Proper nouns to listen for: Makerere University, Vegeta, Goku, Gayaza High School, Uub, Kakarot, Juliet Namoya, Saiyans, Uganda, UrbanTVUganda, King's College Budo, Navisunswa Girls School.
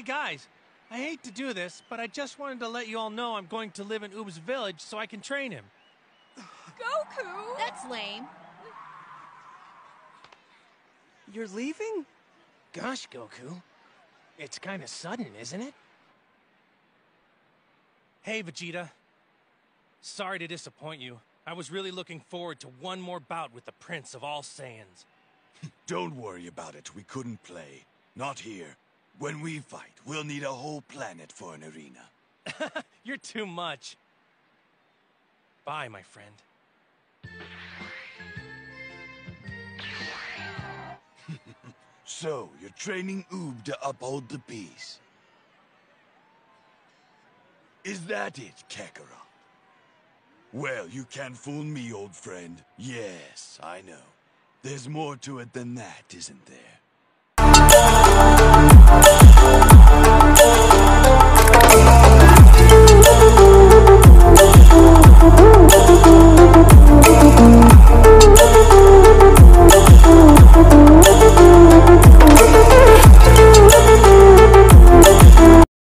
Hey guys, I hate to do this, but I just wanted to let you all know I'm going to live in Uub's village so I can train him. Goku! That's lame. You're leaving? Gosh, Goku. It's kind of sudden, isn't it? Hey, Vegeta. Sorry to disappoint you. I was really looking forward to one more bout with the Prince of all Saiyans. Don't worry about it. We couldn't play. Not here. When we fight, we'll need a whole planet for an arena. You're too much. Bye, my friend. So, you're training Uub to uphold the peace. Is that it, Kakarot? Well, you can't fool me, old friend. Yes, I know. There's more to it than that, isn't there?